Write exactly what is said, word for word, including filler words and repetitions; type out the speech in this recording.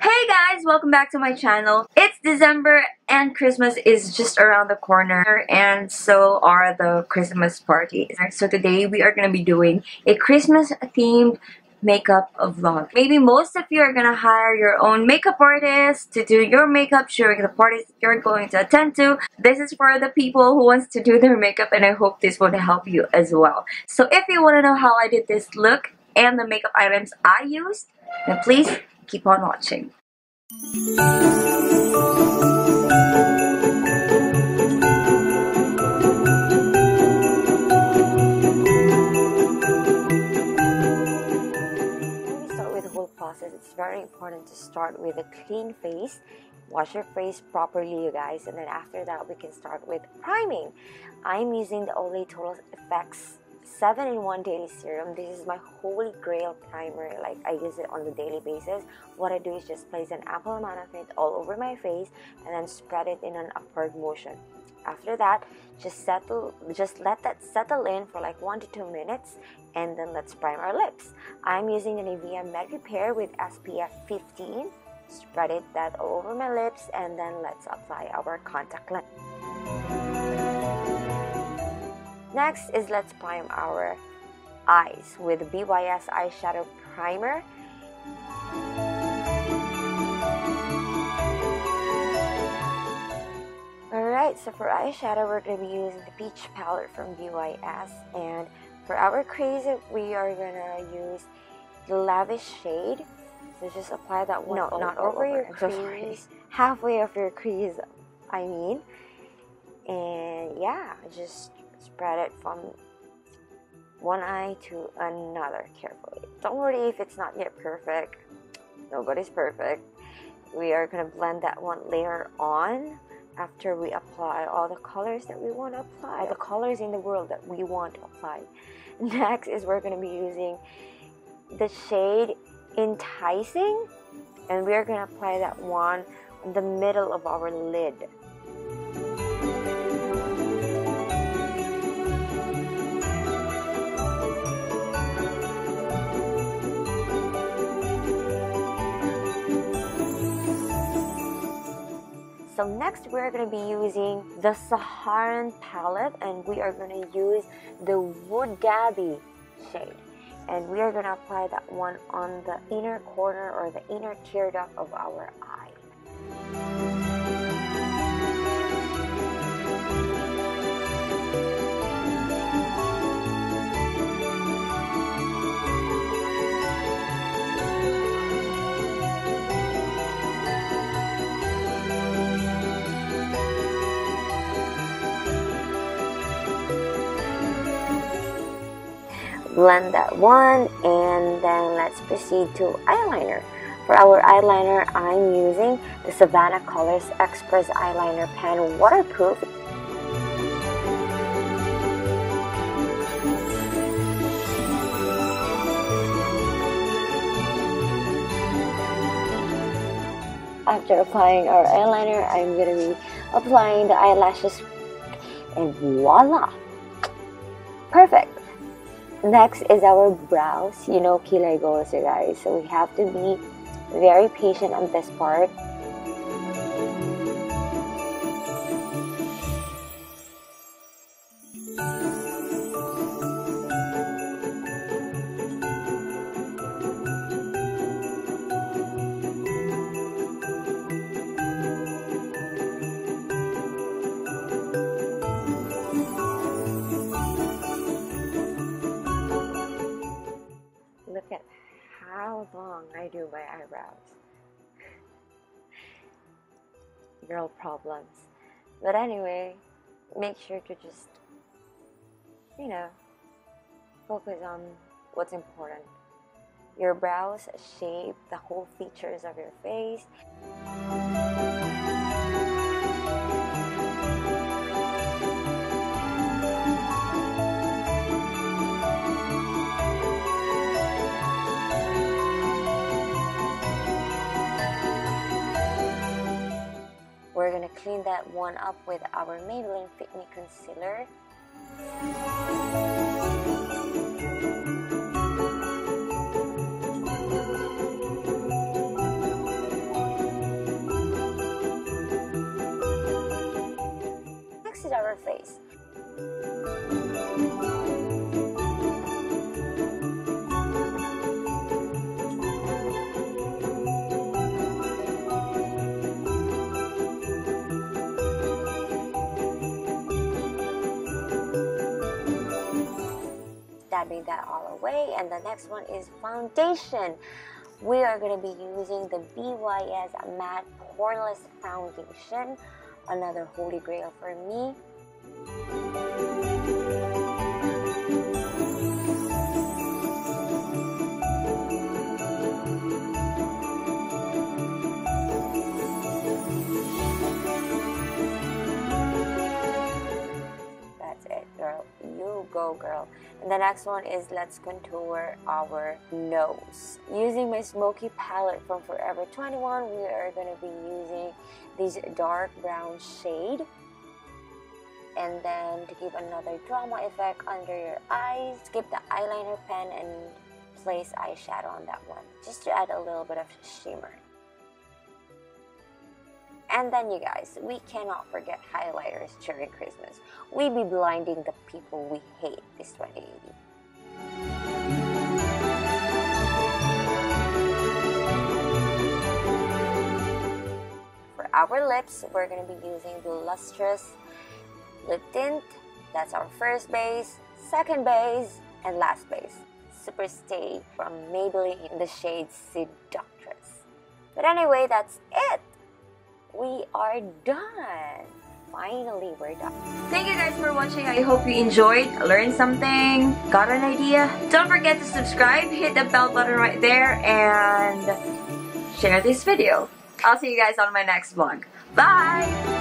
Hey guys, welcome back to my channel. It's December and Christmas is just around the corner, and so are the Christmas parties. So today we are going to be doing a Christmas themed makeup vlog. Maybe most of you are gonna hire your own makeup artist to do your makeup during the parties you're going to attend to. This is for the people who wants to do their makeup, and I hope this will help you as well. So if you want to know how I did this look and the makeup items I used, then please keep on watching. It's very important to start with a clean face. Wash your face properly, you guys, and then after that we can start with priming. I'm using the Olay Total Effects seven in one Daily Serum. This is my holy grail primer. Like, I use it on a daily basis. What I do is just place an ample amount of it all over my face and then spread it in an upward motion. After that, just settle, just let that settle in for like one to two minutes, and then let's prime our lips. I'm using an E V M Med Repair with S P F fifteen. Spread it that all over my lips, and then let's apply our contact lens. Next is let's prime our eyes with B Y S eyeshadow primer. Alright, so for eyeshadow, we're going to be using the Peach Palette from B Y S, and for our crease, we are going to use the Lavish shade. So just apply that one. No, not over, over your crease. Halfway of your crease, I mean. And yeah, just spread it from one eye to another carefully. Don't worry if it's not yet perfect. Nobody's perfect. We are going to blend that one layer on. After we apply all the colors that we want to apply, all the colors in the world that we want to apply. Next is we're going to be using the shade Enticing, and we're going to apply that one in the middle of our lid. So next we're going to be using the Saharan palette, and we are going to use the Wood Gabby shade, and we are going to apply that one on the inner corner or the inner tear duct of our eye. Blend that one, and then let's proceed to eyeliner. For our eyeliner, I'm using the Savannah Colors Express eyeliner pen, waterproof. After applying our eyeliner, I'm going to be applying the eyelashes, and voila! Perfect! Next is our brows. You know, kilay goals, you guys. So we have to be very patient on this part. Look at how long I do my eyebrows. Girl problems. But anyway, make sure to just, you know, focus on what's important. Your brows shape the whole features of your face. We're going to clean that one up with our Maybelline Fit Me concealer. her face. Dabbing that all away, and the next one is foundation. We are going to be using the B Y S Matte Poreless Foundation, another holy grail for me. That's it, girl. You go, girl. And the next one is let's contour our nose. Using my smoky palette from Forever twenty-one, we are going to be using this dark brown shade. And then to give another drama effect under your eyes, skip the eyeliner pen and place eyeshadow on that one, just to add a little bit of shimmer. And then you guys, we cannot forget highlighters during Christmas. We be blinding the people we hate this twenty eighteen. For our lips, we're gonna be using the Lustrous Lip Tint. That's our first base, second base, and last base. Superstay from Maybelline in the shade Seductress. But anyway, that's it. We are done. Finally, we're done. Thank you guys for watching. I hope you enjoyed, learned something, got an idea. Don't forget to subscribe, hit the bell button right there, and share this video. I'll see you guys on my next vlog. Bye!